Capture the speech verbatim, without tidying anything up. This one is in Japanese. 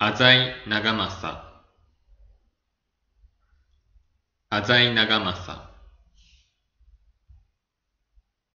浅井長政、浅井長政。